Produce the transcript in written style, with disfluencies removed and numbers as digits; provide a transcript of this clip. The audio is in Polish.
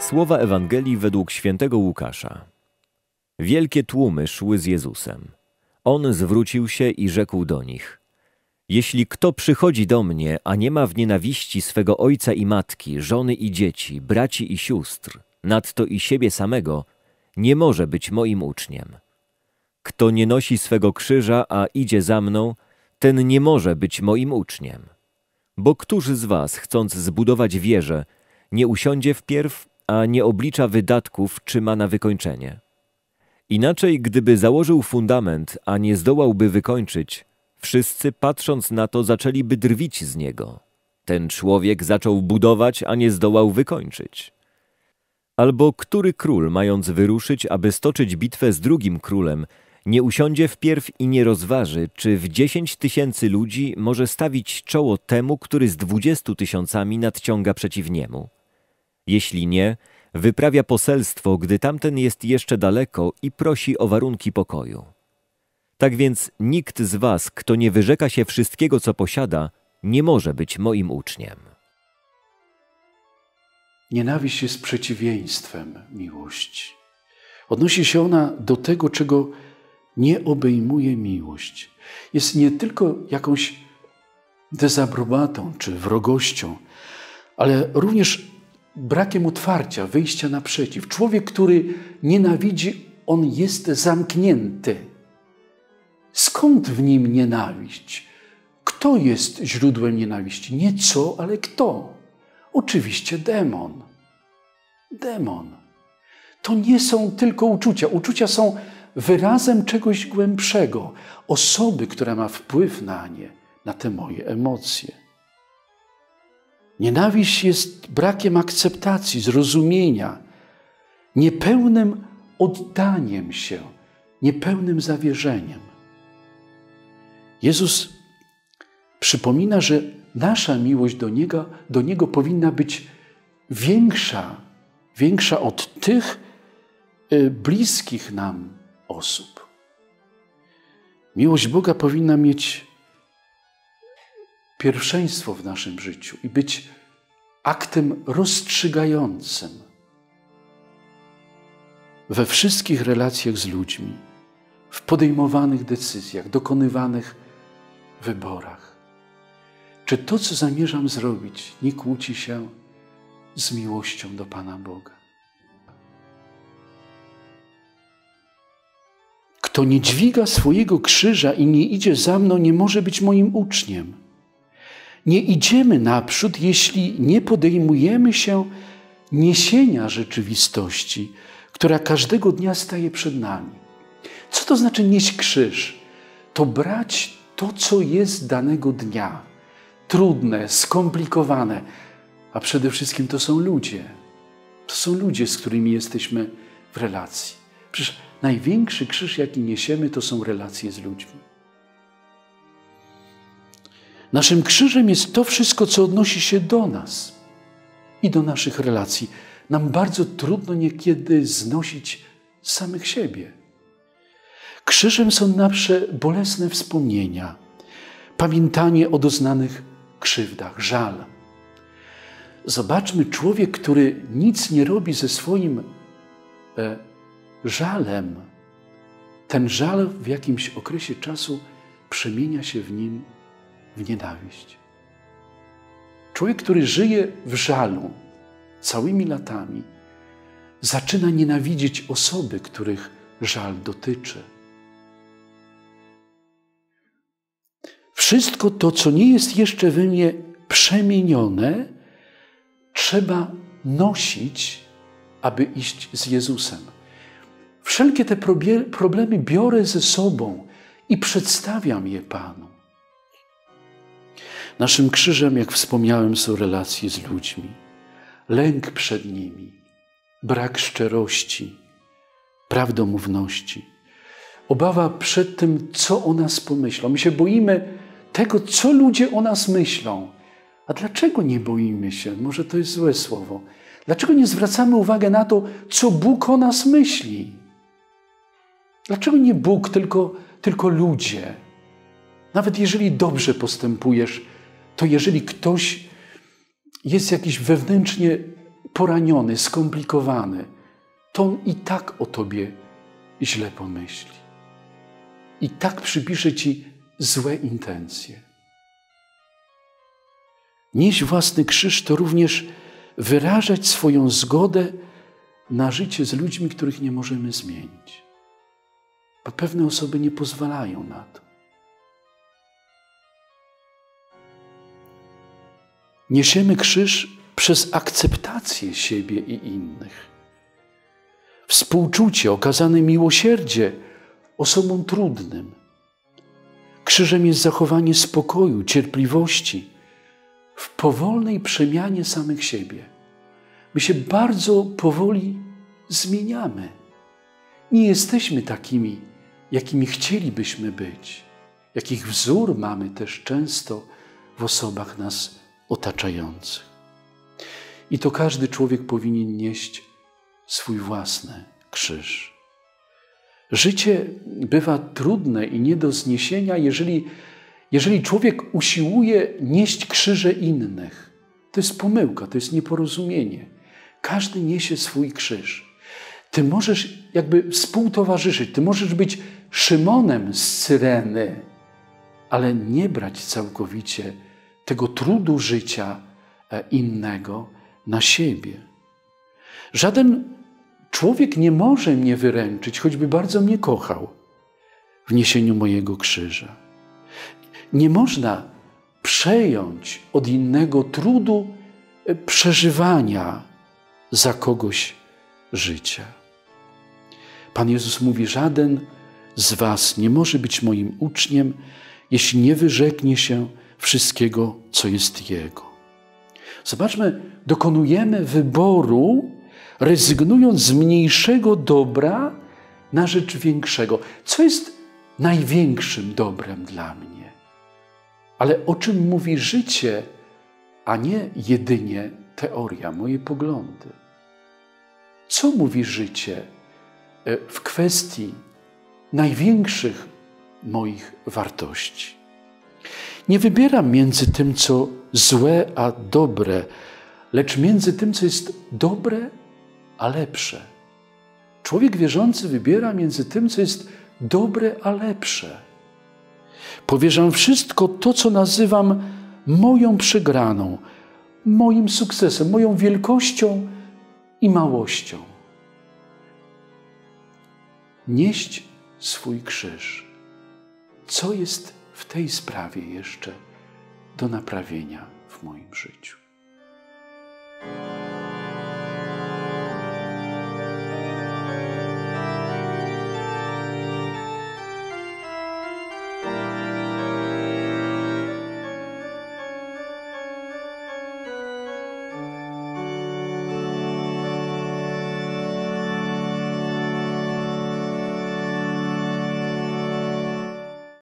Słowa Ewangelii według świętego Łukasza. Wielkie tłumy szły z Jezusem. On zwrócił się i rzekł do nich: Jeśli kto przychodzi do mnie, a nie ma w nienawiści swego ojca i matki, żony i dzieci, braci i sióstr, nadto i siebie samego, nie może być moim uczniem. Kto nie nosi swego krzyża, a idzie za mną, ten nie może być moim uczniem. Bo któż z was, chcąc zbudować wieżę, nie usiądzie wpierw, a nie oblicza wydatków, czy ma na wykończenie? Inaczej, gdyby założył fundament, a nie zdołałby wykończyć, wszyscy patrząc na to zaczęliby drwić z niego. Ten człowiek zaczął budować, a nie zdołał wykończyć. Albo który król, mając wyruszyć, aby stoczyć bitwę z drugim królem, nie usiądzie wpierw i nie rozważy, czy w 10 tysięcy ludzi może stawić czoło temu, który z 20 tysiącami nadciąga przeciw niemu. Jeśli nie, wyprawia poselstwo, gdy tamten jest jeszcze daleko i prosi o warunki pokoju. Tak więc nikt z was, kto nie wyrzeka się wszystkiego, co posiada, nie może być moim uczniem. Nienawiść jest przeciwieństwem miłości. Odnosi się ona do tego, czego nie obejmuje miłość. Jest nie tylko jakąś dezaprobatą czy wrogością, ale również brakiem otwarcia, wyjścia naprzeciw. Człowiek, który nienawidzi, on jest zamknięty. Skąd w nim nienawiść? Kto jest źródłem nienawiści? Nie co, ale kto? Oczywiście demon. Demon. To nie są tylko uczucia. Uczucia są wyrazem czegoś głębszego. Osoby, która ma wpływ na nie, na te moje emocje. Nienawiść jest brakiem akceptacji, zrozumienia, niepełnym oddaniem się, niepełnym zawierzeniem. Jezus przypomina, że nasza miłość do Niego powinna być większa od tych bliskich nam osób. Miłość Boga powinna mieć pierwszeństwo w naszym życiu i być aktem rozstrzygającym we wszystkich relacjach z ludźmi, w podejmowanych decyzjach, dokonywanych wyborach. Czy to, co zamierzam zrobić, nie kłóci się z miłością do Pana Boga? Kto nie dźwiga swojego krzyża i nie idzie za mną, nie może być moim uczniem. Nie idziemy naprzód, jeśli nie podejmujemy się niesienia rzeczywistości, która każdego dnia staje przed nami. Co to znaczy nieść krzyż? To brać to, co jest danego dnia. Trudne, skomplikowane, a przede wszystkim to są ludzie. To są ludzie, z którymi jesteśmy w relacji. Przecież największy krzyż, jaki niesiemy, to są relacje z ludźmi. Naszym krzyżem jest to wszystko, co odnosi się do nas i do naszych relacji. Nam bardzo trudno niekiedy znosić samych siebie. Krzyżem są nasze bolesne wspomnienia, pamiętanie o doznanych krzywdach, żal. Zobaczmy, człowiek, który nic nie robi ze swoim żalem, ten żal w jakimś okresie czasu przemienia się w nim w nienawiść. Człowiek, który żyje w żalu całymi latami, zaczyna nienawidzić osoby, których żal dotyczy. Wszystko to, co nie jest jeszcze we mnie przemienione, trzeba nosić, aby iść z Jezusem. Wszelkie te problemy biorę ze sobą i przedstawiam je Panu. Naszym krzyżem, jak wspomniałem, są relacje z ludźmi, lęk przed nimi, brak szczerości, prawdomówności, obawa przed tym, co o nas pomyślą. My się boimy tego, co ludzie o nas myślą. A dlaczego nie boimy się? Może to jest złe słowo. Dlaczego nie zwracamy uwagi na to, co Bóg o nas myśli? Dlaczego nie Bóg, tylko ludzie? Nawet jeżeli dobrze postępujesz, to jeżeli ktoś jest jakiś wewnętrznie poraniony, skomplikowany, to on i tak o tobie źle pomyśli. I tak przypisze ci złe intencje. Nieść własny krzyż to również wyrażać swoją zgodę na życie z ludźmi, których nie możemy zmienić. A pewne osoby nie pozwalają na to. Niesiemy krzyż przez akceptację siebie i innych. Współczucie, okazane miłosierdzie osobom trudnym. Krzyżem jest zachowanie spokoju, cierpliwości w powolnej przemianie samych siebie. My się bardzo powoli zmieniamy. Nie jesteśmy takimi, jakimi chcielibyśmy być, jakich wzór mamy też często w osobach nas otaczających. I to każdy człowiek powinien nieść swój własny krzyż. Życie bywa trudne i nie do zniesienia, jeżeli człowiek usiłuje nieść krzyże innych. To jest pomyłka, to jest nieporozumienie. Każdy niesie swój krzyż. Ty możesz jakby współtowarzyszyć, ty możesz być Szymonem z Cyreny, ale nie brać całkowicie tego trudu życia innego na siebie. Żaden człowiek nie może mnie wyręczyć, choćby bardzo mnie kochał, w niesieniu mojego krzyża. Nie można przejąć od innego trudu przeżywania za kogoś życia. Pan Jezus mówi, żaden z was nie może być moim uczniem, jeśli nie wyrzeknie się wszystkiego, co jest Jego. Zobaczmy, dokonujemy wyboru, rezygnując z mniejszego dobra na rzecz większego. Co jest największym dobrem dla mnie? Ale o czym mówi życie, a nie jedynie teoria, moje poglądy? Co mówi życie w kwestii największych moich wartości? Nie wybieram między tym, co złe, a dobre, lecz między tym, co jest dobre, a lepsze. Człowiek wierzący wybiera między tym, co jest dobre, a lepsze. Powierzam wszystko to, co nazywam moją przegraną, moim sukcesem, moją wielkością i małością. Nieść swój krzyż. Co jest w tej sprawie jeszcze do naprawienia w moim życiu?